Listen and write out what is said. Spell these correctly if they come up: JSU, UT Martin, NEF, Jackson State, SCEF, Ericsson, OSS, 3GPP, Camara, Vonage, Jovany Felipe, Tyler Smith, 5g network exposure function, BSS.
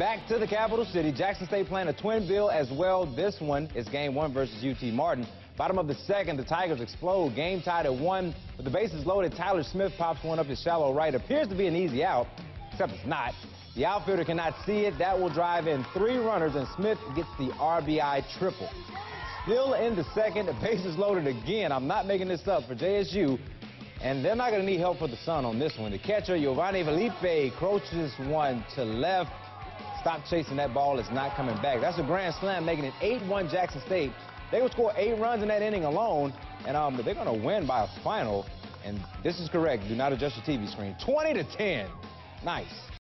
back to the capital city. Jackson State playing a twin bill as well. This one is game one versus UT Martin. Bottom of the second, the Tigers explode. Game tied at one. With the bases loaded, Tyler Smith pops one up his shallow right. Appears to be an easy out, except it's not. The outfielder cannot see it. That will drive in three runners, and Smith gets the RBI triple. Still in the second, the bases loaded again. I'm not making this up for JSU. And they're not going to need help for the sun on this one. The catcher, Jovany Felipe, crouches one to left. Stop chasing that ball. It's not coming back. That's a grand slam, making it 8-1 Jackson State. They will score 8 runs in that inning alone, and they're going to win by a final. And this is correct. Do not adjust your TV screen. 20-10. Nice.